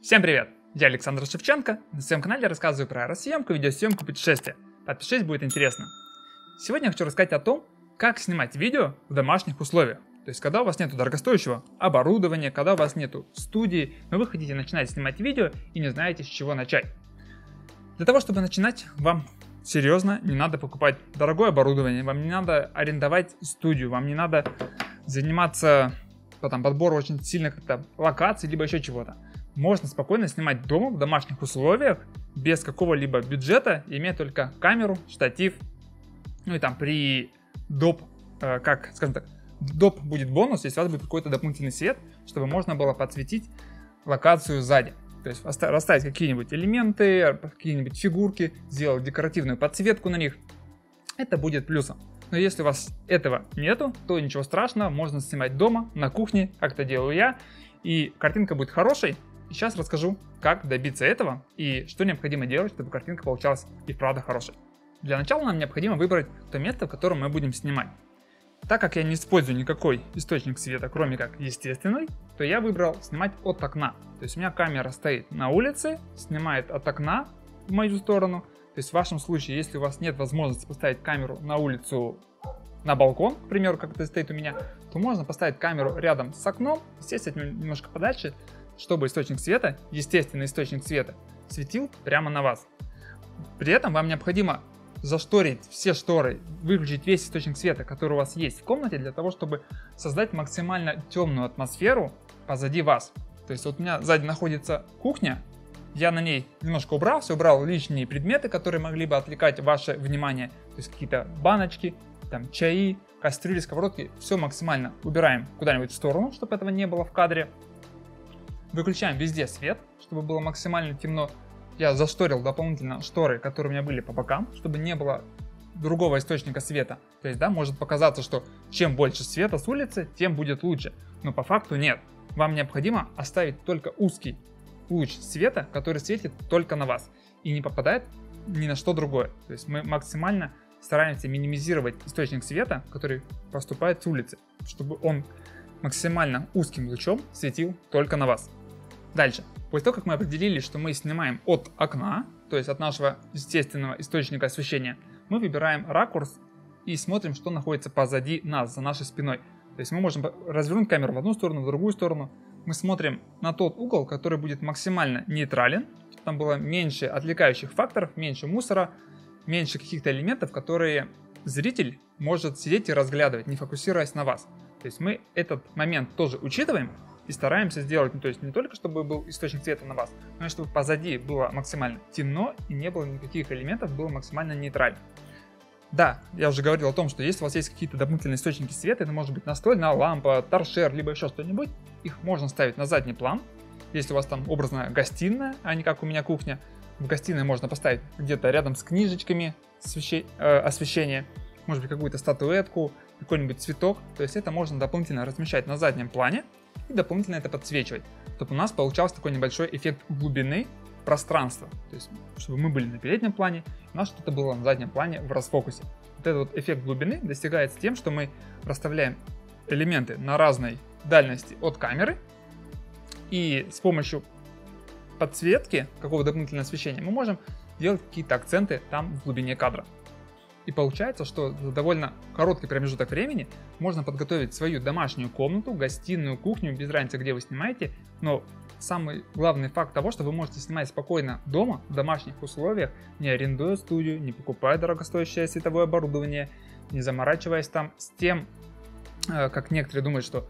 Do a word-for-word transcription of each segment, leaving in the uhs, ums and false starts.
Всем привет! Я Александр Шевченко. На своем канале рассказываю про аэросъемку, видеосъемку, путешествия. Подпишись, будет интересно. Сегодня я хочу рассказать о том, как снимать видео в домашних условиях. То есть, когда у вас нет дорогостоящего оборудования, когда у вас нет студии, но вы хотите начинать снимать видео и не знаете, с чего начать. Для того, чтобы начинать, вам серьезно не надо покупать дорогое оборудование, вам не надо арендовать студию, вам не надо заниматься там, подбором очень сильно как-то локаций, либо еще чего-то. Можно спокойно снимать дома, в домашних условиях, без какого-либо бюджета, имея только камеру, штатив. Ну и там при доп, э, как, скажем так, доп будет бонус, если у вас будет какой-то дополнительный свет, чтобы можно было подсветить локацию сзади. То есть расставить какие-нибудь элементы, какие-нибудь фигурки, сделать декоративную подсветку на них. Это будет плюсом. Но если у вас этого нету, то ничего страшного, можно снимать дома, на кухне, как это делаю я, и картинка будет хорошей. Сейчас расскажу, как добиться этого и что необходимо делать, чтобы картинка получалась и правда хорошей. Для начала нам необходимо выбрать то место, в котором мы будем снимать. Так как я не использую никакой источник света, кроме как естественный, то я выбрал снимать от окна. То есть у меня камера стоит на улице, снимает от окна в мою сторону. То есть в вашем случае, если у вас нет возможности поставить камеру на улицу, на балкон, к примеру, как это стоит у меня, то можно поставить камеру рядом с окном, естественно, немножко подальше, чтобы источник света, естественный источник света, светил прямо на вас. При этом вам необходимо зашторить все шторы, выключить весь источник света, который у вас есть в комнате, для того, чтобы создать максимально темную атмосферу позади вас. То есть вот у меня сзади находится кухня, я на ней немножко убрался, убрал лишние предметы, которые могли бы отвлекать ваше внимание, то есть какие-то баночки, там чаи, кастрюли, сковородки, все максимально убираем куда-нибудь в сторону, чтобы этого не было в кадре. Выключаем везде свет, чтобы было максимально темно. Я зашторил дополнительно шторы, которые у меня были по бокам, чтобы не было другого источника света. То есть, да, может показаться, что чем больше света с улицы, тем будет лучше. Но по факту нет. Вам необходимо оставить только узкий луч света, который светит только на вас и не попадает ни на что другое. То есть мы максимально стараемся минимизировать источник света, который поступает с улицы, чтобы он максимально узким лучом светил только на вас. Дальше. После того, как мы определили, что мы снимаем от окна, то есть от нашего естественного источника освещения, мы выбираем ракурс и смотрим, что находится позади нас, за нашей спиной. То есть мы можем развернуть камеру в одну сторону, в другую сторону. Мы смотрим на тот угол, который будет максимально нейтрален, чтобы там было меньше отвлекающих факторов, меньше мусора, меньше каких-то элементов, которые зритель может сидеть и разглядывать, не фокусируясь на вас. То есть мы этот момент тоже учитываем и стараемся сделать, то есть не только чтобы был источник света на вас, но и чтобы позади было максимально темно и не было никаких элементов, было максимально нейтрально. Да, я уже говорил о том, что если у вас есть какие-то дополнительные источники света, это может быть настольная лампа, торшер, либо еще что-нибудь, их можно ставить на задний план. Если у вас там образная гостиная, а не как у меня кухня, в гостиной можно поставить где-то рядом с книжечками освещение, может быть какую-то статуэтку, какой-нибудь цветок, то есть это можно дополнительно размещать на заднем плане и дополнительно это подсвечивать, чтобы у нас получался такой небольшой эффект глубины пространства, то есть чтобы мы были на переднем плане, у нас что-то было на заднем плане в расфокусе. Вот этот вот эффект глубины достигается тем, что мы расставляем элементы на разной дальности от камеры и с помощью подсветки, какого дополнительного освещения, мы можем делать какие-то акценты там в глубине кадра. И получается, что за довольно короткий промежуток времени можно подготовить свою домашнюю комнату, гостиную, кухню, без разницы, где вы снимаете. Но самый главный факт того, что вы можете снимать спокойно дома, в домашних условиях, не арендуя студию, не покупая дорогостоящее световое оборудование, не заморачиваясь там с тем, как некоторые думают, что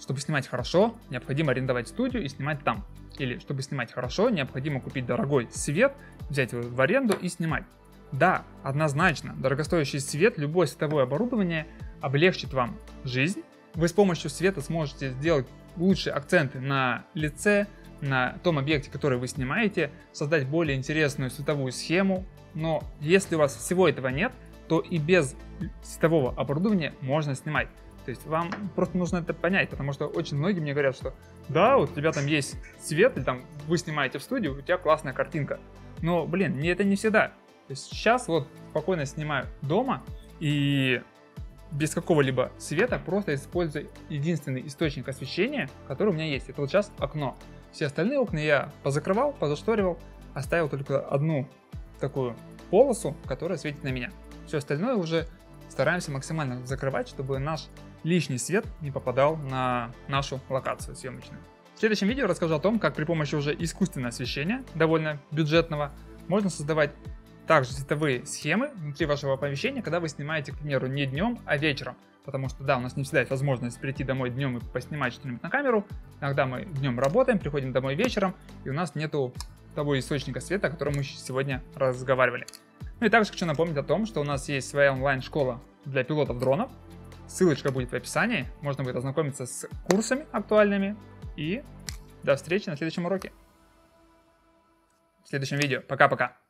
чтобы снимать хорошо, необходимо арендовать студию и снимать там. Или чтобы снимать хорошо, необходимо купить дорогой свет, взять его в аренду и снимать. Да, однозначно, дорогостоящий свет, любое световое оборудование облегчит вам жизнь. Вы с помощью света сможете сделать лучшие акценты на лице, на том объекте, который вы снимаете, создать более интересную световую схему. Но если у вас всего этого нет, то и без светового оборудования можно снимать. То есть вам просто нужно это понять, потому что очень многие мне говорят, что да, вот у тебя там есть свет, или там вы снимаете в студию, у тебя классная картинка. Но, блин, это не всегда. То есть сейчас вот спокойно снимаю дома и без какого-либо света, просто используя единственный источник освещения, который у меня есть. Это вот сейчас окно. Все остальные окна я позакрывал, позашторивал, оставил только одну такую полосу, которая светит на меня. Все остальное уже стараемся максимально закрывать, чтобы наш лишний свет не попадал на нашу локацию съемочную. В следующем видео расскажу о том, как при помощи уже искусственного освещения, довольно бюджетного, можно создавать также цветовые схемы внутри вашего помещения, когда вы снимаете, к примеру, не днем, а вечером. Потому что, да, у нас не всегда есть возможность прийти домой днем и поснимать что-нибудь на камеру. Иногда мы днем работаем, приходим домой вечером, и у нас нету того источника света, о котором мы сегодня разговаривали. Ну и также хочу напомнить о том, что у нас есть своя онлайн-школа для пилотов дронов. Ссылочка будет в описании. Можно будет ознакомиться с курсами актуальными. И до встречи на следующем уроке. В следующем видео. Пока-пока.